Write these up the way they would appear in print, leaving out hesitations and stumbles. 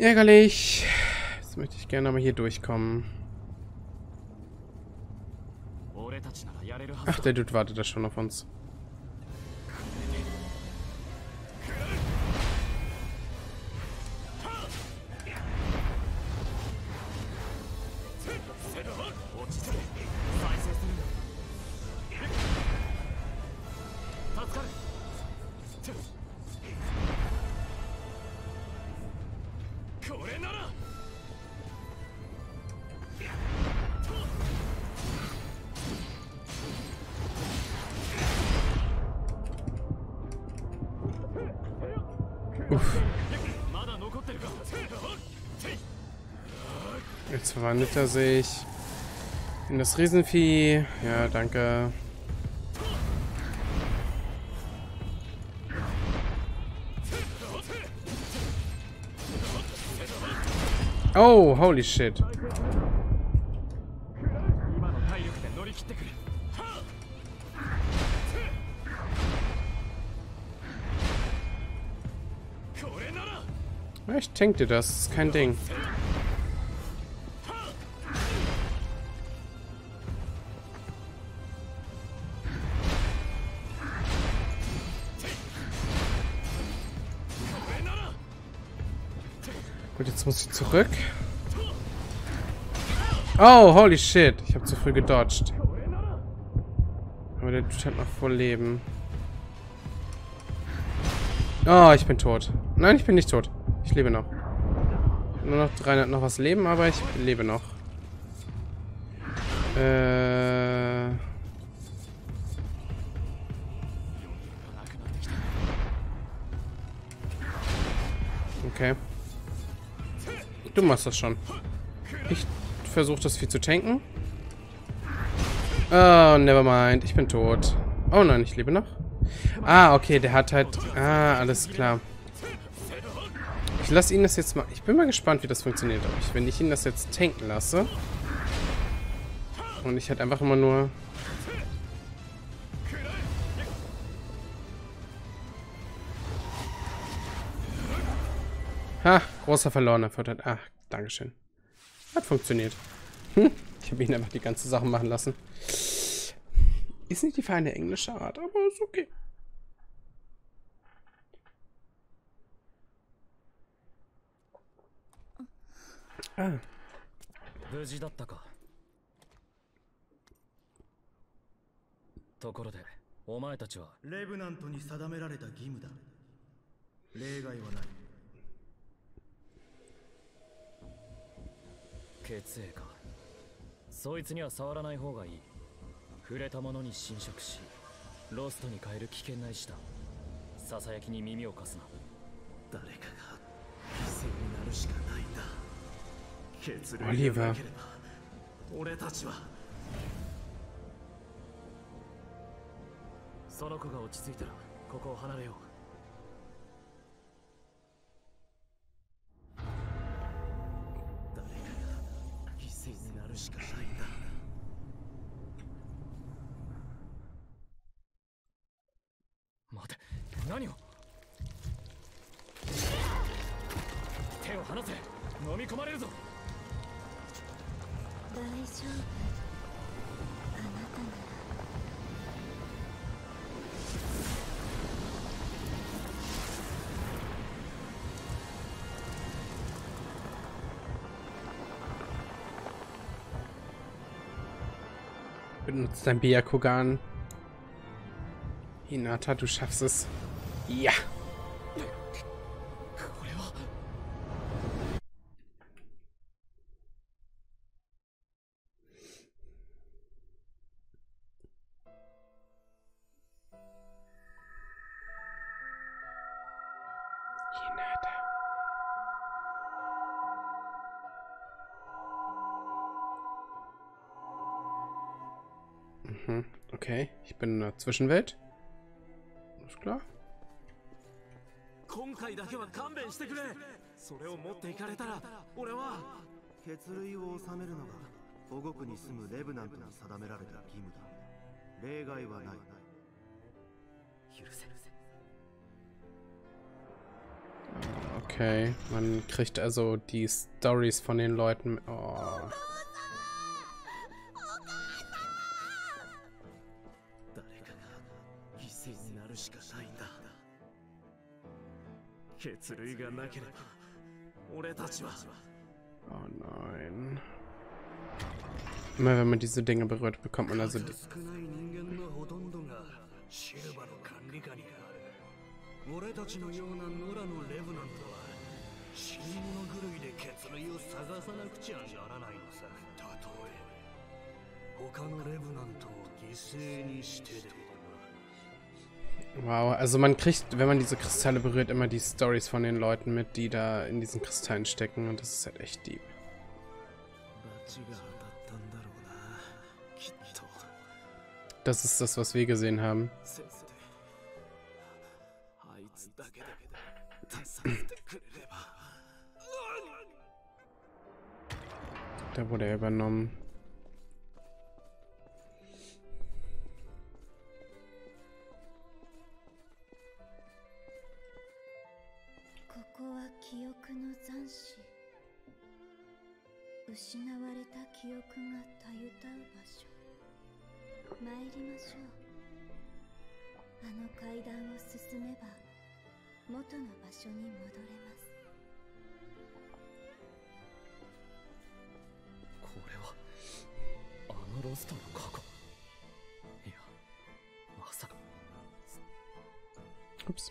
Ärgerlich. Jetzt möchte ich gerne aber hier durchkommen. Ach, der Dude wartet da schon auf uns. Jetzt verwandelt er sich in das Riesenvieh. Ja, danke. Oh, holy shit. Ich tank dir das, ist kein Ding. Gut, jetzt muss ich zurück. Oh, holy shit. Ich habe zu früh gedodged. Aber der Dude hat noch voll Leben. Oh, ich bin tot. Nein, ich bin nicht tot. Ich lebe noch. Nur noch 300 noch was leben, aber ich lebe noch. Okay. Du machst das schon. Ich versuche das Vieh zu tanken. Oh, never mind. Ich bin tot. Oh nein, ich lebe noch. Ah, okay, der hat halt... Ah, alles klar. Ich lasse ihn das jetzt mal... Ich bin mal gespannt, wie das funktioniert. Aber wenn ich ihn das jetzt tanken lasse... Und ich halt einfach immer nur... Ha, großer verlorener Vorteil. Ah, dankeschön. Hat funktioniert. Ich habe ihn einfach die ganze Sache machen lassen. Ist nicht die feine englische Art, aber ist okay. Ah. Oliver. Benutzt dein Byakugan. Hinata, du schaffst es. Ja. Okay, ich bin in der Zwischenwelt. Alles klar. Okay, man kriegt also die Stories von den Leuten. Oh. Oh nein. Immer wenn man diese Dinge berührt, bekommt man also die... Wow, also man kriegt, wenn man diese Kristalle berührt, immer die Stories von den Leuten mit, die da in diesen Kristallen stecken, und das ist halt echt deep. Das ist das, was wir gesehen haben. Da wurde er übernommen. Ups.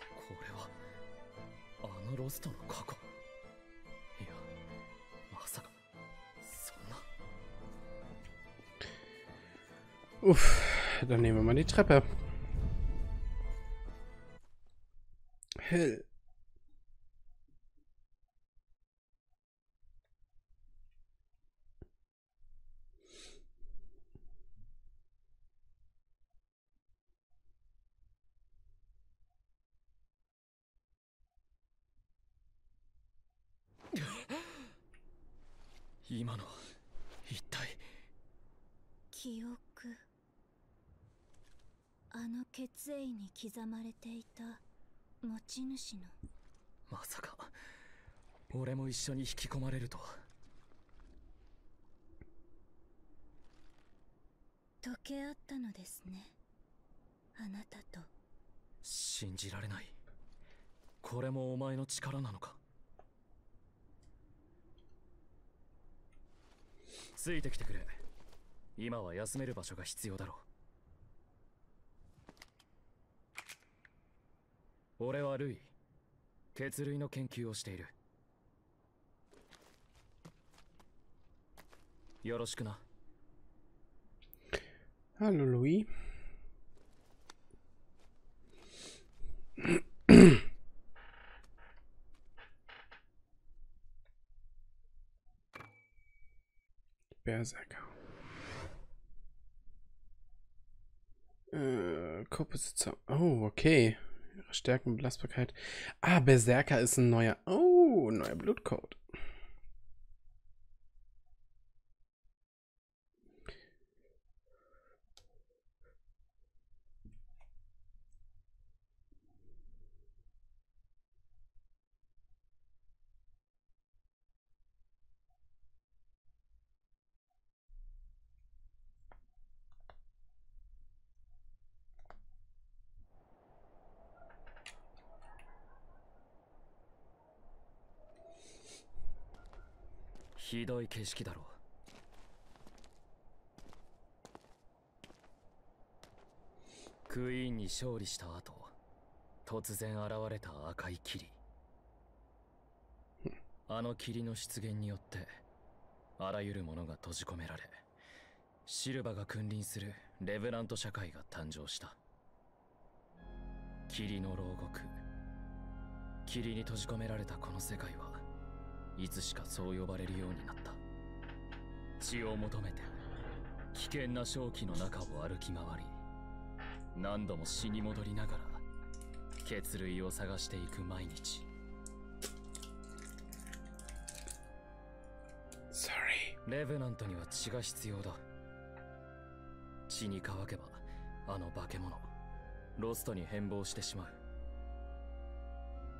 Uff, dann nehmen wir mal die Treppe. Hell. Hallo Louis. Berserker. Kopfbesitzer. Oh, okay. Ihre Stärken und Belastbarkeit. Ah, Berserker ist ein neuer. Oh, neuer Blutcode.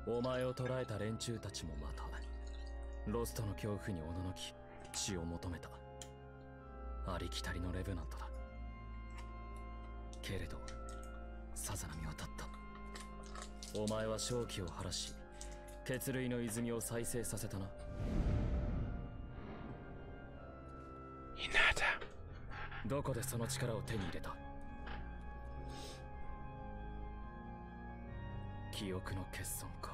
お前を捕らえた連中たちもまたロストの恐怖におののき血を求めたありきたりのレブナントだけれどさざ波は立ったお前は正気を晴らし血類の泉を再生させたな Hinata どこでその力を手に入れた記憶の欠損か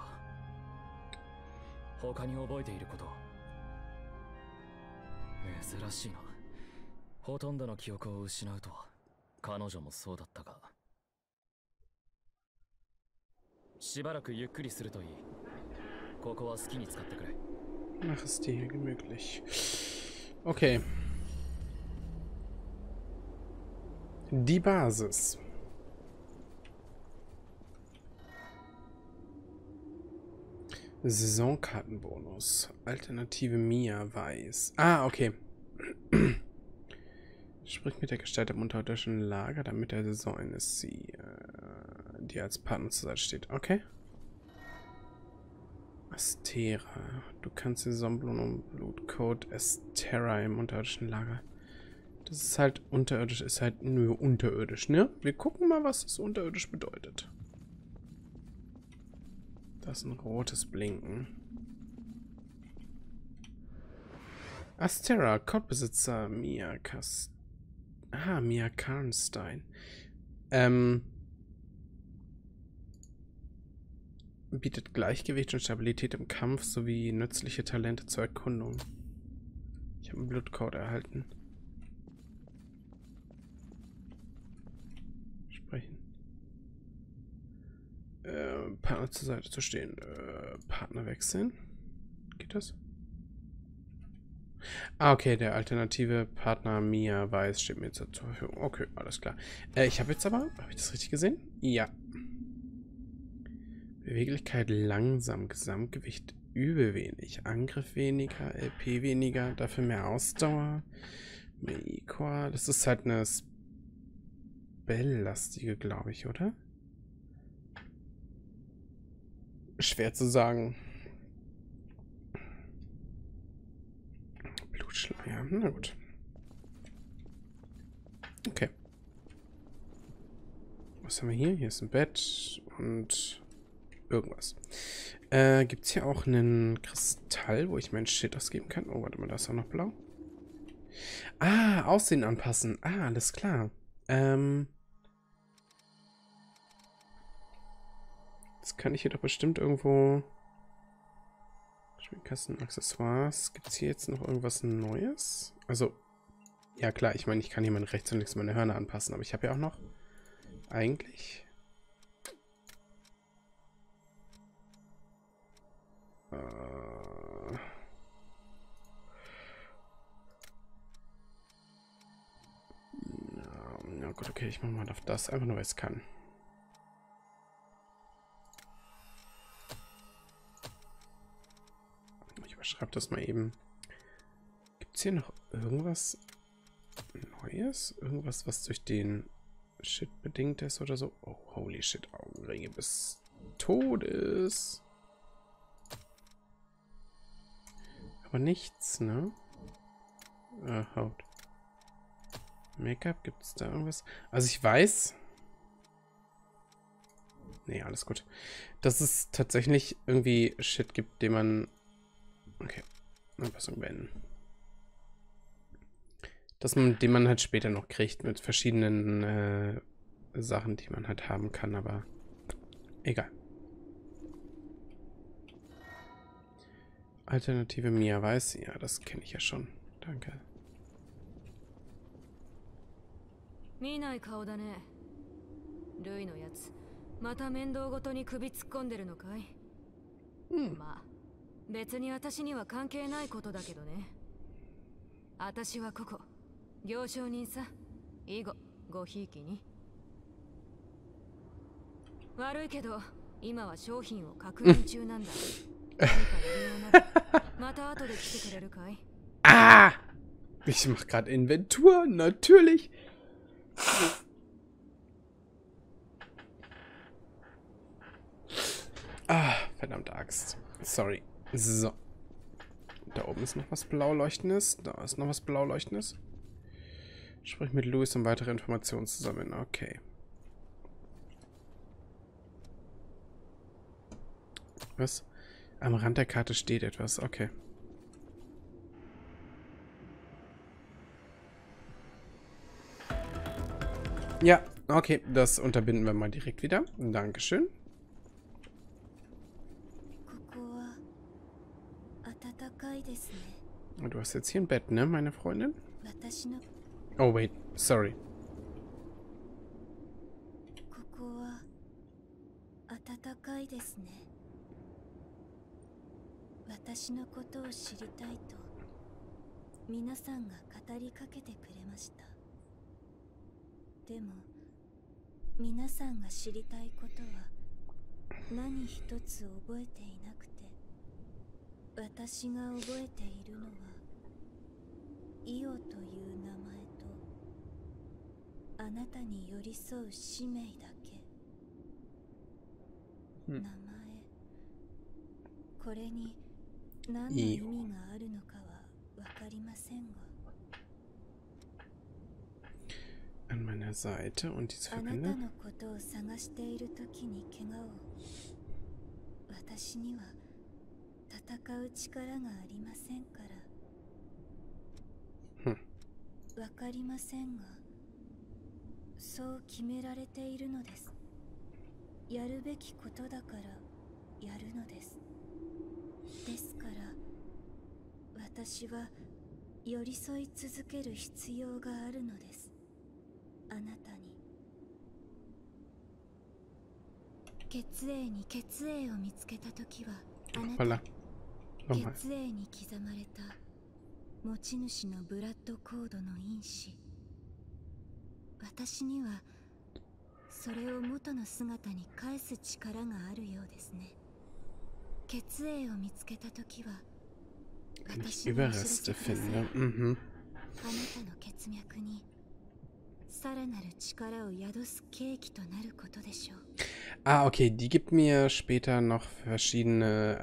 他に覚えていること珍しいなほとんどの記憶を失うと彼女もそうだったがしばらくゆっくりするといいここは好きに使ってくれ Mach es dir hier gemütlich. Okay. Die Basis. Saisonkartenbonus. Alternative Mia weiß. Ah, okay. Sprich mit der Gestalt im unterirdischen Lager, damit der Saison eines sie, die als Partner zur Seite steht. Okay. Astera. Du kannst Saisonblumen und Blutcode Astera im unterirdischen Lager. Das ist halt unterirdisch, ist halt nur unterirdisch, ne? Wir gucken mal, was das unterirdisch bedeutet. Das ist ein rotes Blinken. Astera, Codebesitzer Mia Mia Karnstein. Bietet Gleichgewicht und Stabilität im Kampf sowie nützliche Talente zur Erkundung. Ich habe einen Blutcode erhalten. Partner zur Seite zu stehen. Partner wechseln. Geht das? Ah, okay, der alternative Partner Mia weiß steht mir zur Verfügung. Okay, alles klar. Ich habe jetzt aber... Habe ich das richtig gesehen? Ja. Beweglichkeit langsam, Gesamtgewicht übel wenig, Angriff weniger, LP weniger, dafür mehr Ausdauer, mehr Equa. Das ist halt eine Spell-lastige, glaube ich, oder? Schwer zu sagen. Blutschleier, na gut. Okay. Was haben wir hier? Hier ist ein Bett und irgendwas. Gibt es hier auch einen Kristall, wo ich meinen Shit ausgeben kann? Oh, warte mal, da ist auch noch blau. Ah, Aussehen anpassen. Ah, alles klar. Das kann ich hier doch bestimmt irgendwo... Schminkkasten, Accessoires. Gibt es hier jetzt noch irgendwas Neues? Also, ja klar, ich meine, ich kann hier mein rechts und links meine Hörner anpassen, aber ich habe ja auch noch... Eigentlich... Na gut, okay, ich mache mal auf das, einfach nur, weil ich es kann. Schreib das mal eben. Gibt es hier noch irgendwas Neues? Irgendwas, was durch den Shit bedingt ist oder so? Oh, holy shit, Augenringe bis Todes. Aber nichts, ne? Haut. Make-up, gibt es da irgendwas? Also ich weiß... Nee, alles gut. Dass es tatsächlich irgendwie Shit gibt, den man... Okay, Anpassung beenden. Den man halt später noch kriegt mit verschiedenen Sachen, die man halt haben kann, aber egal. Alternative Mia weiß, ja, das kenne ich ja schon. Danke. 別に私には関係ないことだけどね。私はここ行商人さ。以後ごひいきに。悪いけど今は商品を確認中なんだ。また後で来てくれるかい? Ah! Ich mach gerade Inventur, natürlich. Ah, verdammte Axt. Sorry. So. Da oben ist noch was Blauleuchtendes. Da ist noch was Blauleuchtendes. Sprich mit Louis, um weitere Informationen zu sammeln. Okay. Was? Am Rand der Karte steht etwas. Okay. Ja, okay. Das unterbinden wir mal direkt wieder. Dankeschön. Und du hast jetzt hier ein Bett, ne, meine Freundin? Oh, wait. Sorry. An meiner Seite und diese Verbände. Hoppala. Nochmal. Wenn ich Überreste finde. Mhm. Ah, okay, die gibt mir später noch verschiedene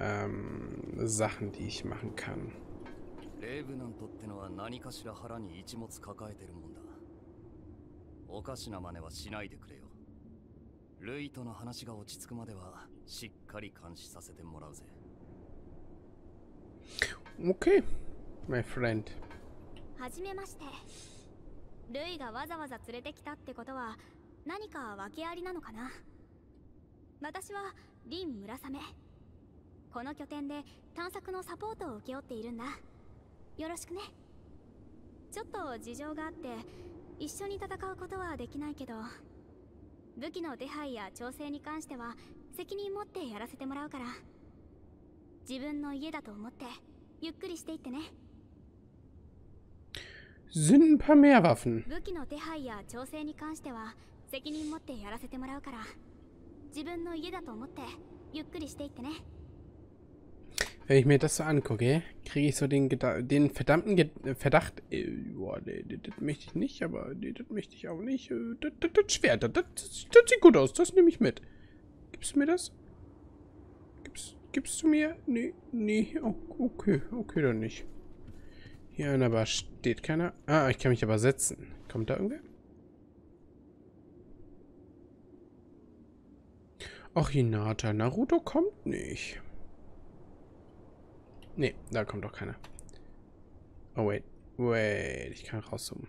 Sachen, die ich machen kann. Okay, my friend. Sind ein paar mehr Waffen. Wenn ich mir das so angucke, kriege ich so den verdammten Verdacht. Boah, nee, das möchte ich nicht, aber nee, das möchte ich auch nicht. Das Schwert, das sieht gut aus, das nehme ich mit. Gibst du mir das? Gibst du mir? Nee, nee, okay, okay, dann nicht. Hier an der Bar steht keiner. Ah, ich kann mich aber setzen. Kommt da irgendwer? Ach, Hinata, Naruto kommt nicht. Nee, da kommt doch keiner. Oh, wait. Wait, ich kann rauszoomen.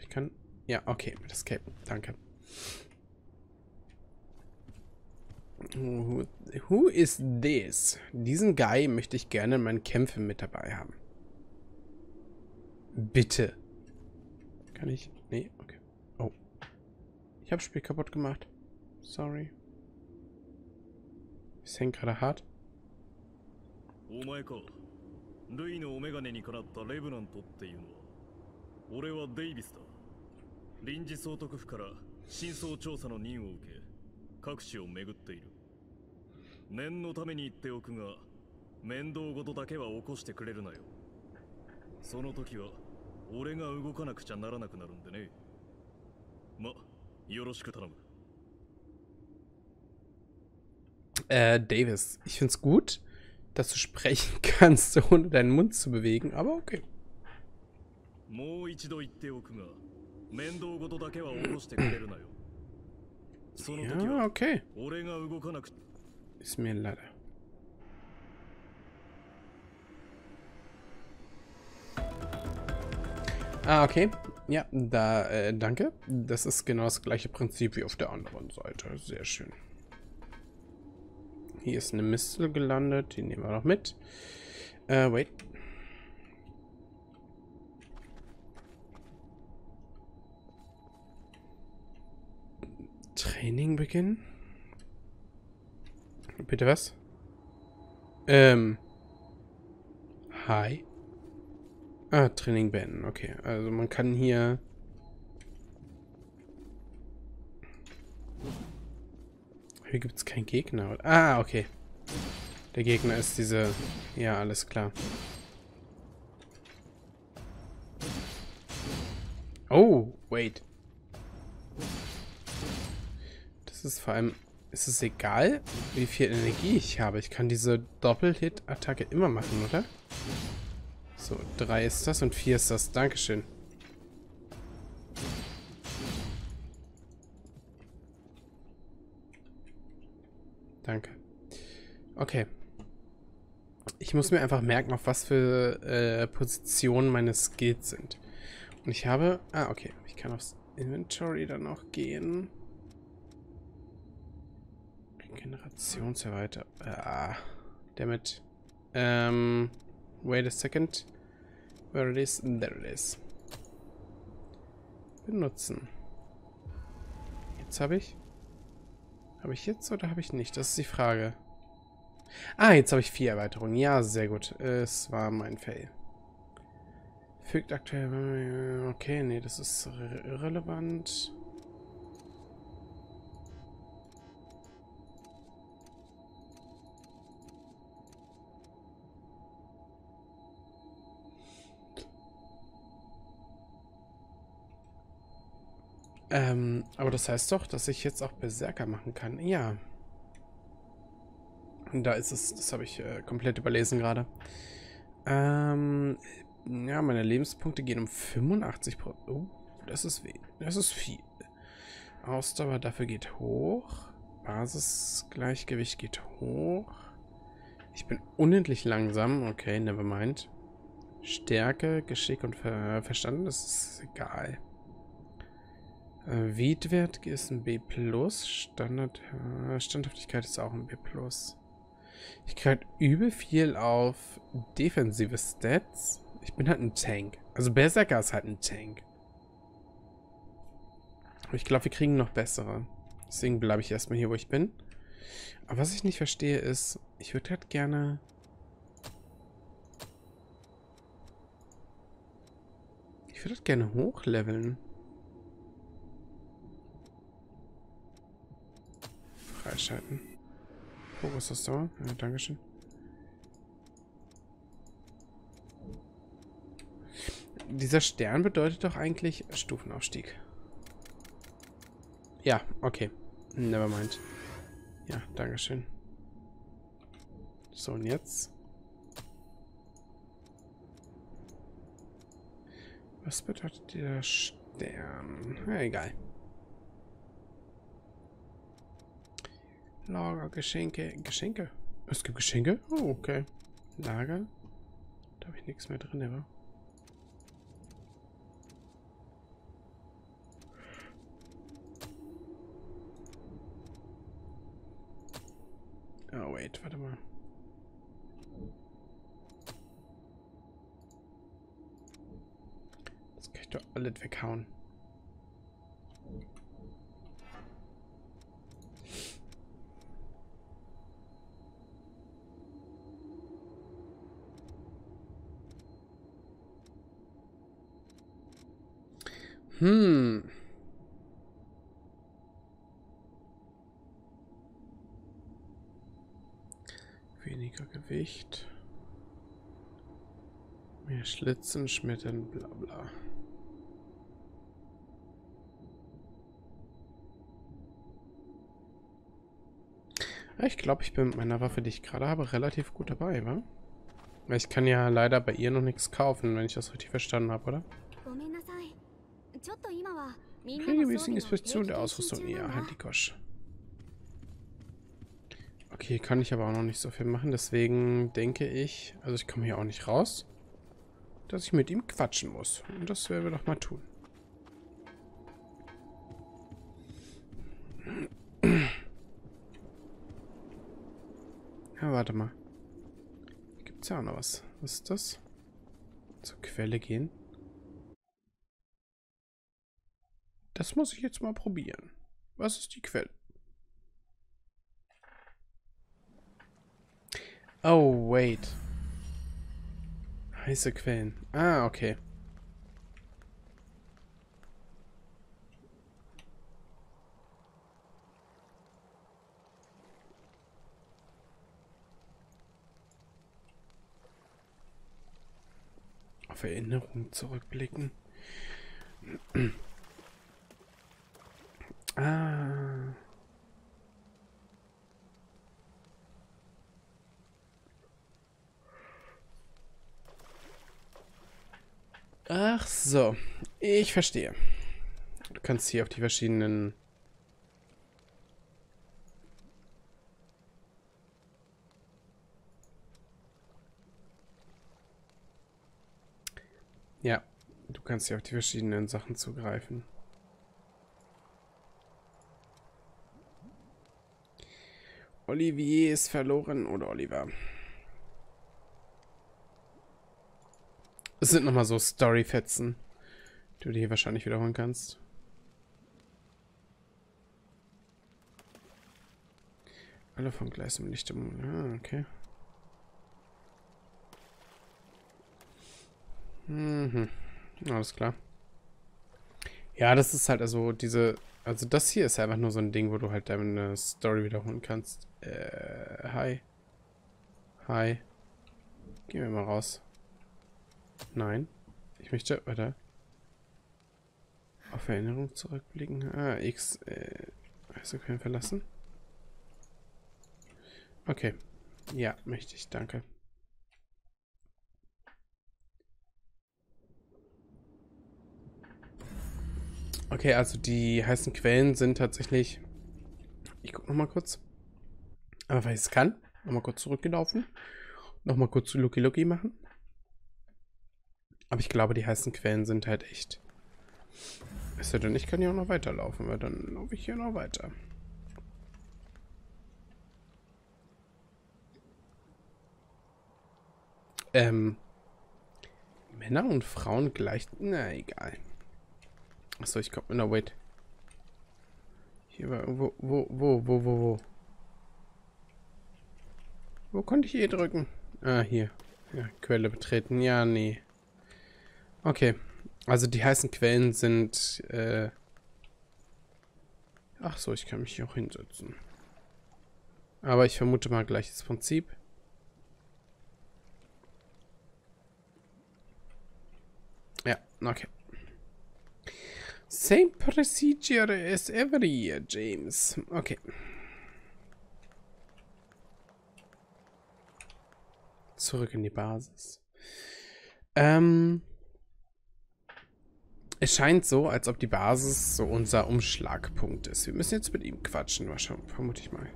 Ich kann... Ja, okay, mit Escape. Danke. Who is this? Diesen Guy möchte ich gerne in meinen Kämpfen mit dabei haben. Bitte. Kann ich? Nee, okay. Oh. Ich habe Spiel kaputt gemacht. Sorry. Es hängt gerade hart. Davis, ich find's gut, dass du sprechen kannst, ohne deinen Mund zu bewegen, aber okay. Ja, okay. Ist mir leider. Ah, okay. Ja, da, danke. Das ist genau das gleiche Prinzip wie auf der anderen Seite. Sehr schön. Hier ist eine Mistel gelandet. Die nehmen wir noch mit. Wait. Training beginnen? Bitte was? Hi. Ah, Training beenden, okay. Also man kann hier... Hier gibt es keinen Gegner. Oder? Ah, okay. Der Gegner ist diese... Ja, alles klar. Oh, wait. Das ist vor allem... Ist es egal, wie viel Energie ich habe? Ich kann diese Doppel-Hit-Attacke immer machen, oder? So, 3 ist das und 4 ist das. Dankeschön. Danke. Okay. Ich muss mir einfach merken, auf was für Positionen meine Skills sind. Und ich habe... Ah, okay. Ich kann aufs Inventory dann auch gehen. Generationserweiter... Ah, damit. Wait a second. Where it is? There it is. Benutzen. Jetzt habe ich... Habe ich jetzt oder habe ich nicht? Das ist die Frage. Ah, jetzt habe ich 4 Erweiterungen. Ja, sehr gut. Es war mein Fail. Fügt aktuell... Okay, nee, das ist irrelevant. Aber das heißt doch, dass ich jetzt auch Berserker machen kann. Ja. Und da ist es. Das habe ich komplett überlesen gerade. Ja, meine Lebenspunkte gehen um 85%. Oh, das ist weh. Das ist viel. Ausdauer dafür geht hoch. Basisgleichgewicht geht hoch. Ich bin unendlich langsam. Okay, nevermind. Stärke, Geschick und Verstand. Das ist egal. Wiedwert ist ein B+, Standard, Standhaftigkeit ist auch ein B+. Ich kriege übel viel auf defensive Stats. Ich bin halt ein Tank. Also Berserker ist halt ein Tank. Aber ich glaube, wir kriegen noch bessere. Deswegen bleibe ich erstmal hier, wo ich bin. Aber was ich nicht verstehe ist, ich würde halt gerne... Ich würde halt gerne hochleveln. Freischalten. Fokus das da. Ja, dankeschön. Dieser Stern bedeutet doch eigentlich Stufenaufstieg. Ja, okay. Nevermind. Ja, dankeschön. So, und jetzt? Was bedeutet dieser Stern? Ja, egal. Lager, Geschenke, Geschenke. Es gibt Geschenke? Oh, okay. Lager. Da habe ich nichts mehr drin, aber. Oh, wait, warte mal. Das kann ich doch alles weghauen. Hm. Weniger Gewicht. Mehr Schlitzen, Schmettern, bla bla. Ich glaube, ich bin mit meiner Waffe, die ich gerade habe, relativ gut dabei, wa? Ich kann ja leider bei ihr noch nichts kaufen, wenn ich das richtig verstanden habe, oder? Regelmäßige Inspektion der Ausrüstung, ja, halt die Gosch. Okay, kann ich aber auch noch nicht so viel machen, deswegen denke ich, also ich komme hier auch nicht raus, dass ich mit ihm quatschen muss. Und das werden wir doch mal tun. Ja, warte mal. Gibt's ja auch noch was. Was ist das? Zur Quelle gehen. Das muss ich jetzt mal probieren. Was ist die Quelle? Oh, wait. Heiße Quellen. Ah, okay. Auf Erinnerungen zurückblicken. Ah. Ach so, ich verstehe. Du kannst hier auf die verschiedenen Sachen zugreifen. Olivier ist verloren oder Oliver. Es sind nochmal so Storyfetzen, die du dir wahrscheinlich wiederholen kannst. Alle vom Gleis im Licht im Mond. Ah, okay. Mhm. Alles klar. Ja, das ist halt also diese... Also das hier ist einfach nur so ein Ding, wo du halt deine Story wiederholen kannst. Hi. Hi. Gehen wir mal raus. Nein. Ich möchte, warte. Auf Erinnerung zurückblicken. Ah, X. Also können wir verlassen. Okay. Ja, möchte ich. Danke. Okay, also die heißen Quellen sind tatsächlich... Ich guck nochmal kurz. Aber weil ich es kann. Nochmal kurz zurückgelaufen. Nochmal kurz zu Lucky Lucky machen. Aber ich glaube, die heißen Quellen sind halt echt. Ist ja denn, ich kann hier auch noch weiterlaufen, weil dann laufe ich hier noch weiter. Männer und Frauen gleich... Na, egal. Achso, ich komme... Na, wait. Hier war irgendwo... Wo? Wo konnte ich hier drücken? Ah, hier. Ja, Quelle betreten. Ja, nee. Okay, also die heißen Quellen sind, ach so, ich kann mich hier auch hinsetzen. Aber ich vermute mal gleiches Prinzip. Ja, okay. Same procedure as every year, James. Okay. Zurück in die Basis. Es scheint so, als ob die Basis so unser Umschlagpunkt ist. Wir müssen jetzt mit ihm quatschen, wahrscheinlich, vermute ich mal.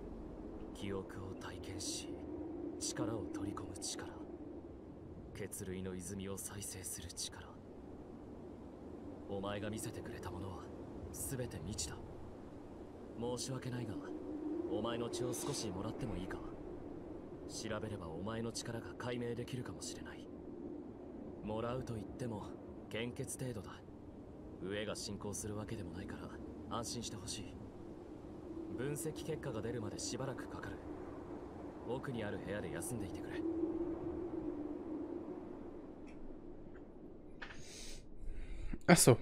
Ach so,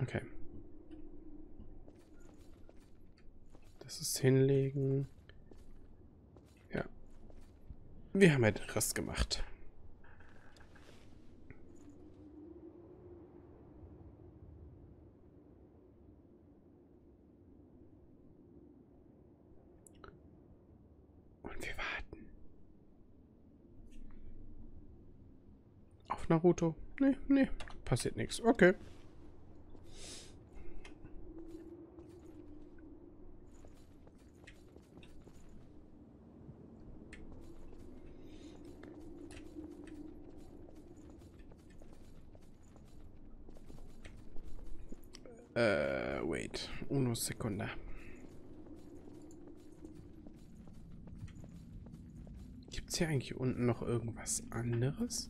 okay. Das ist hinlegen. Ja. Wir haben ja den Rest gemacht. Naruto. Nee, nee, passiert nichts. Okay. Wait. Uno Sekunde. Gibt's hier eigentlich unten noch irgendwas anderes?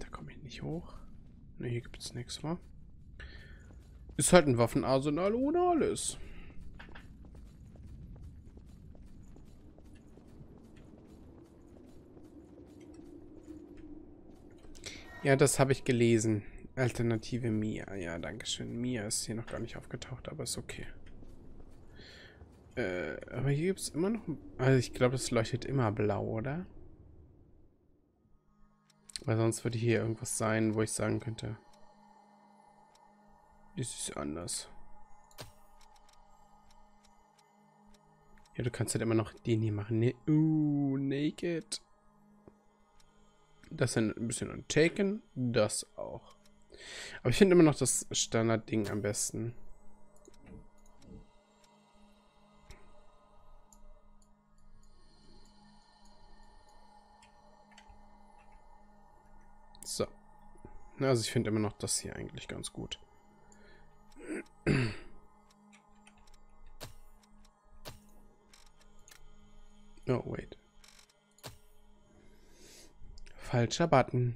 Da komme ich nicht hoch. Ne, hier gibt's nichts, wa? Ist halt ein Waffenarsenal ohne alles. Ja, das habe ich gelesen. Alternative Mia. Ja, danke schön. Mia ist hier noch gar nicht aufgetaucht, aber ist okay. Aber hier gibt es immer noch... Also ich glaube, es leuchtet immer blau, oder? Weil sonst würde hier irgendwas sein, wo ich sagen könnte... Das ist anders. Ja, du kannst halt immer noch den hier machen. Ne, naked. Das ist ein bisschen untaken. Das auch. Aber ich finde immer noch das Standardding am besten. So. Also ich finde immer noch das hier eigentlich ganz gut. Oh, wait. Falscher Button.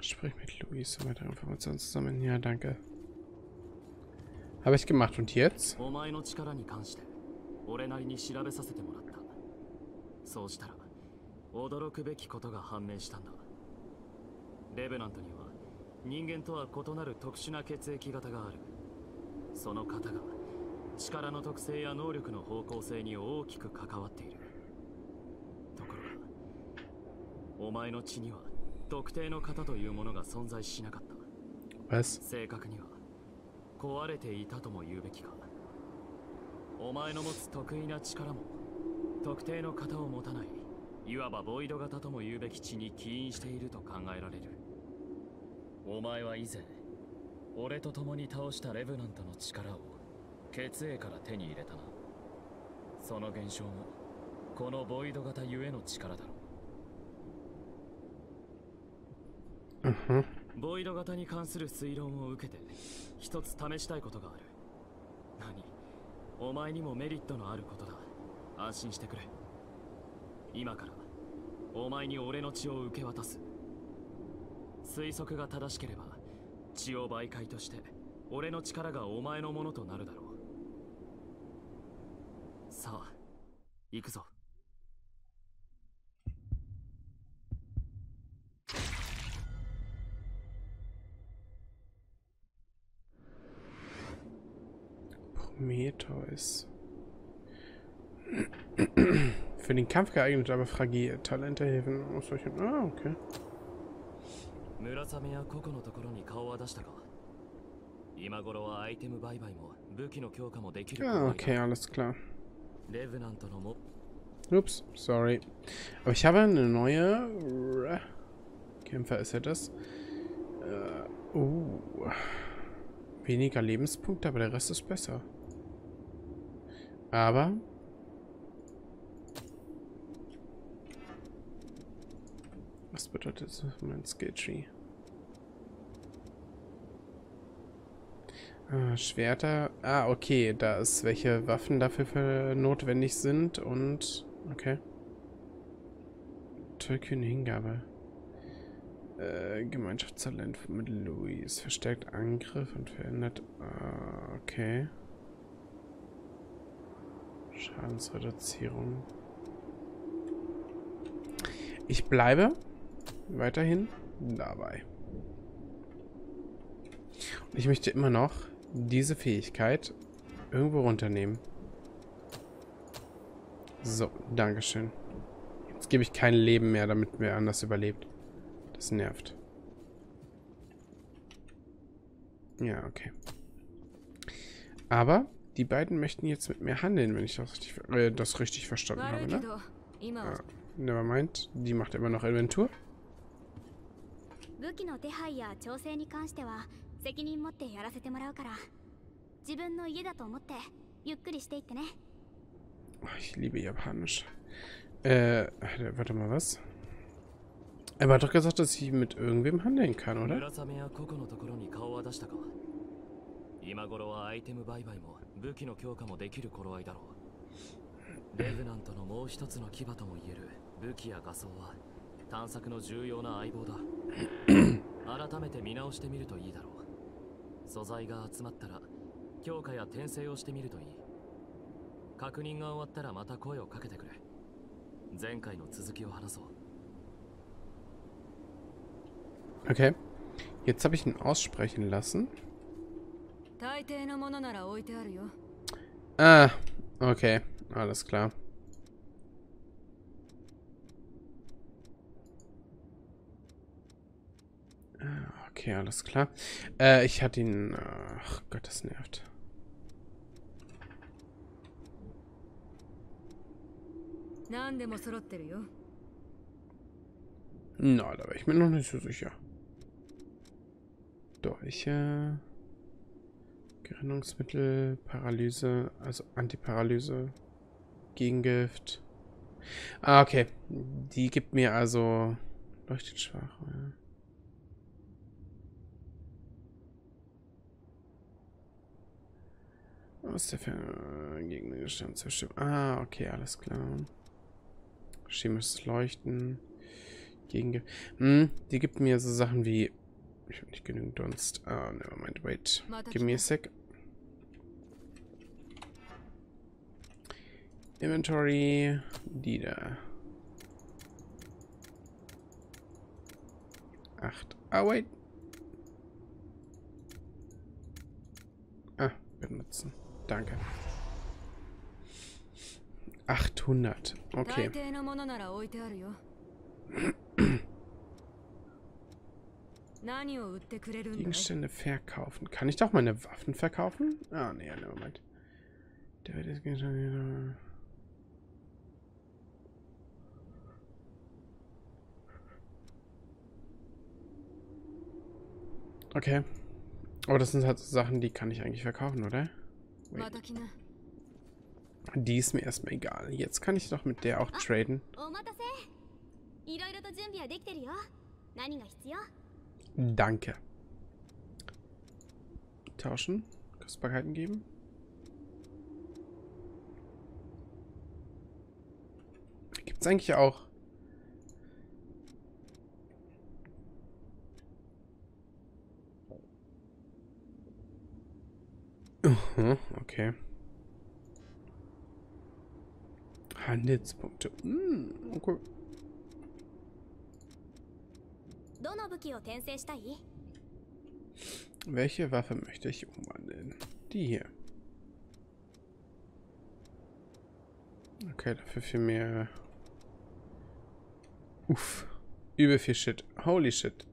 Sprich mit Louis, um weitere Informationen zu sammeln. Ja, danke. Habe ich gemacht. Und jetzt? Was? Mhm. Prometheus. Für den Kampf geeignet, aber fragil. Talente helfen aus solchen. Ah, okay. Ah, okay, alles klar. Ups, sorry. Aber ich habe eine neue... Kämpfer ist ja das. Weniger Lebenspunkte, aber der Rest ist besser. Aber... Was bedeutet das? Mein Skilltree? Ah, Schwerter. Ah, okay. Da ist, welche Waffen dafür für notwendig sind und... Okay. Tollkühne Hingabe. Gemeinschaftstalent mit Louis. Verstärkt Angriff und verändert... Ah, okay. Schadensreduzierung. Ich bleibe weiterhin dabei. Und ich möchte immer noch diese Fähigkeit irgendwo runternehmen. So, dankeschön. Jetzt gebe ich kein Leben mehr, damit mir anders überlebt. Das nervt. Ja, okay. Aber die beiden möchten jetzt mit mir handeln, wenn ich das richtig verstanden habe, ne? Ja, nevermind. Die macht immer noch Inventur. Oh, ich liebe Japanisch. Warte mal, was? Er hat doch gesagt, dass ich mit irgendwem handeln kann, oder? Okay, jetzt habe ich ihn aussprechen lassen. Ah, okay, alles klar. Okay, alles klar. Ich hatte ihn... Ach Gott, das nervt. Na, da bin ich mir noch nicht so sicher. Dolche, Gerinnungsmittel, Paralyse, also Antiparalyse, Gegengift. Ah, okay. Die gibt mir also leuchtet schwach. Ja. Aus der Ferne gegen den Gegenstand zerstimmen. Ah, okay, alles klar. Chemisches Leuchten. Gegengift. Hm, die gibt mir so Sachen wie. Ich habe nicht genügend Dunst. Ah, nevermind. Wait. Give me a sec. Inventory. Die da. 8. Ah, wait. Ah, benutzen. Danke. 800. Okay. Gegenstände verkaufen. Kann ich doch meine Waffen verkaufen? Ah, nee, nevermind. Der wird jetzt wieder. Okay. Aber das sind halt so Sachen, die kann ich eigentlich verkaufen, oder? Wait. Die ist mir erstmal egal. Jetzt kann ich doch mit der auch traden. Danke. Tauschen. Kostbarkeiten geben. Gibt es eigentlich auch... Okay. Handelspunkte. Okay. Welche Waffe möchte ich umwandeln? Die hier. Okay, dafür viel mehr. Uff. Übel viel Shit. Holy Shit.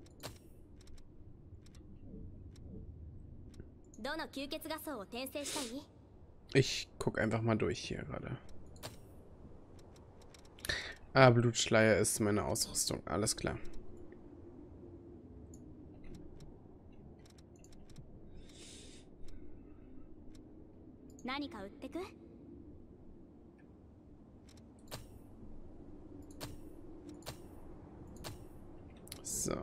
Ich guck einfach mal durch hier gerade. Ah, Blutschleier ist meine Ausrüstung. Alles klar. So.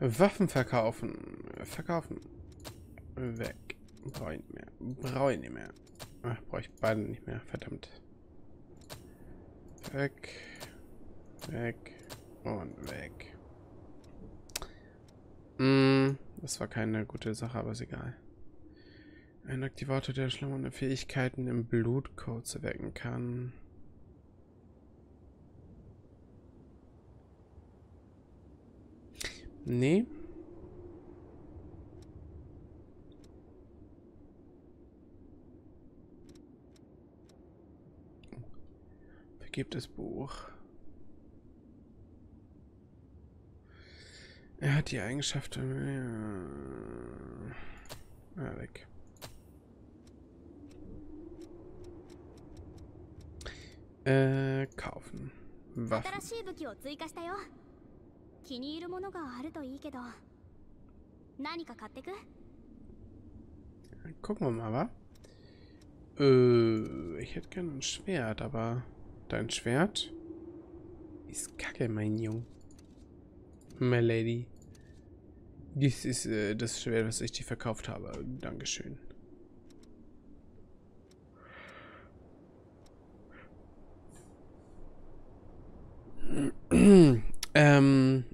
Waffen verkaufen. Verkaufen. Weg. Brauche ich nicht mehr. Brauche ich nicht mehr. Ach, brauche ich beide nicht mehr. Verdammt. Weg. Weg. Und weg. Das war keine gute Sache, aber ist egal. Ein Aktivator, der schlummernde Fähigkeiten im Blutcode zu wecken kann. Nee. Vergib das Buch. Er hat die Eigenschaft. Ja, weg. Kaufen. Waffen. Gucken wir mal, wa? Ich hätte gerne ein Schwert, aber dein Schwert ist kacke, mein Junge. My Lady. Dies ist das Schwert, was ich dir verkauft habe. Dankeschön.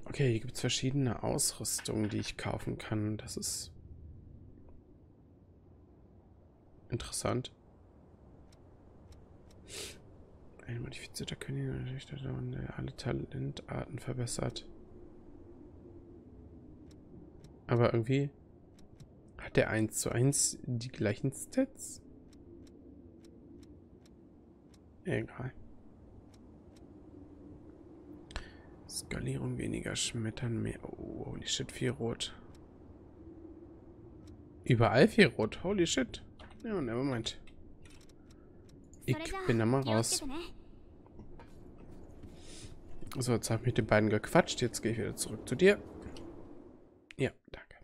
Okay, hier gibt es verschiedene Ausrüstungen, die ich kaufen kann. Das ist interessant. Ein modifizierter König der alle Talentarten verbessert. Aber irgendwie hat der 1:1 die gleichen Stats. Egal. Skalierung weniger Schmettern, mehr. Oh, holy shit, viel Rot. Überall viel Rot, holy shit. Ja, nevermind. Ich bin da mal raus. So, jetzt habe ich mit den beiden gequatscht. Jetzt gehe ich wieder zurück zu dir. Ja, danke.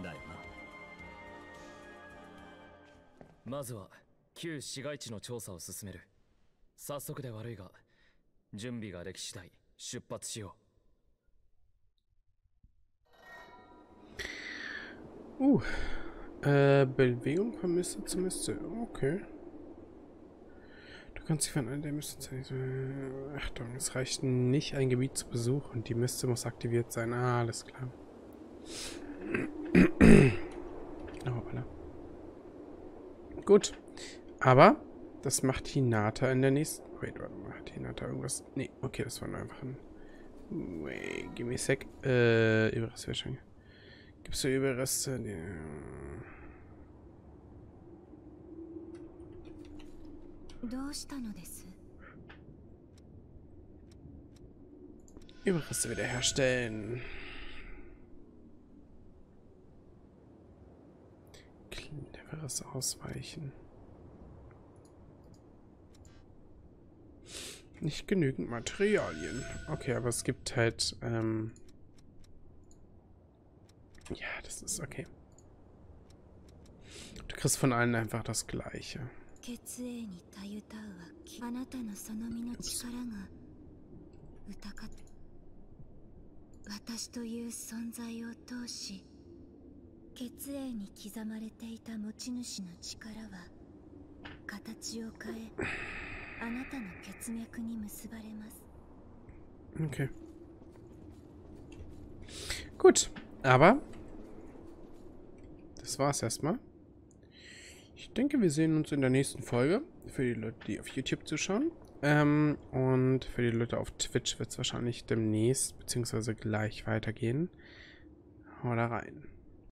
だよな。まずは旧市街地の調査を進める。早速で悪いが、準備ができ次第出発しよう。Bewegung vermisste zu Miste. Okay. Du kannst sie von einer der Miste zeigen. Achtung, es reicht nicht, ein Gebiet zu besuchen. Die Miste muss aktiviert sein. Ah, alles klar. Oh, gut. Aber das macht Hinata in der nächsten. Wait, warte mal. Hat Hinata irgendwas? Nee, okay, das war nur einfach ein. Wait, give me a sec. Überreste wahrscheinlich. Gibst du Überreste? Nee. Überreste wiederherstellen. Cleaneres ausweichen. Nicht genügend Materialien. Okay, aber es gibt halt, ja, das ist okay. Du kriegst von allen einfach das Gleiche. Okay. Gut, aber das war's erstmal. Ich denke, wir sehen uns in der nächsten Folge. Für die Leute, die auf YouTube zuschauen. Und für die Leute auf Twitch wird es wahrscheinlich demnächst bzw. gleich weitergehen. Hau da rein.